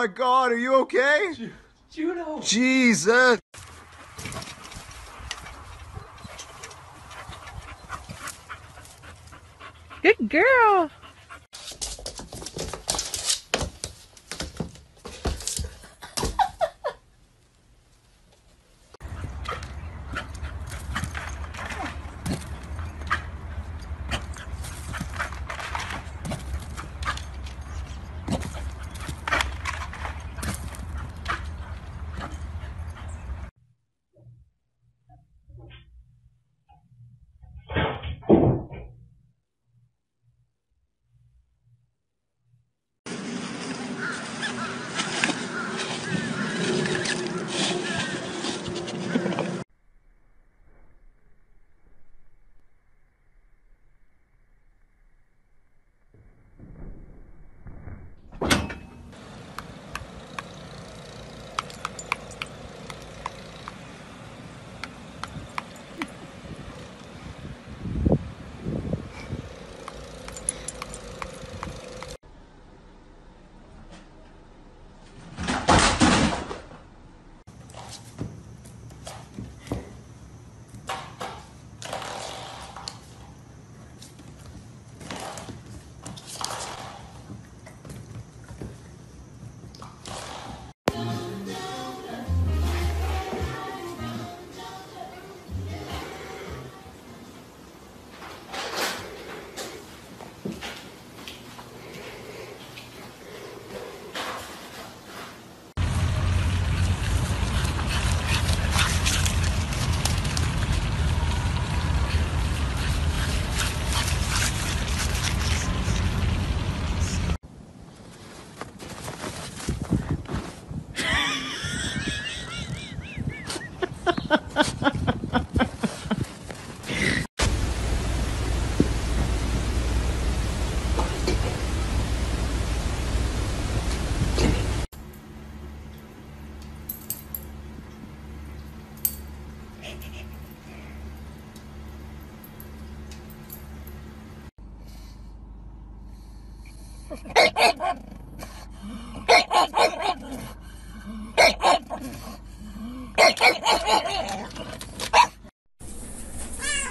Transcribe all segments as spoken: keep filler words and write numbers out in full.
my God, are you okay? Ju Juno! Jesus! Good girl!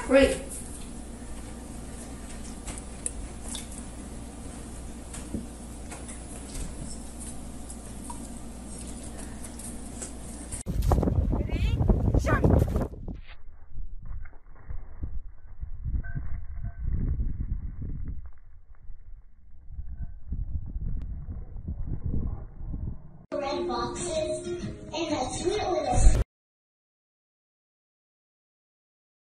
Great. Boxes and a sweet little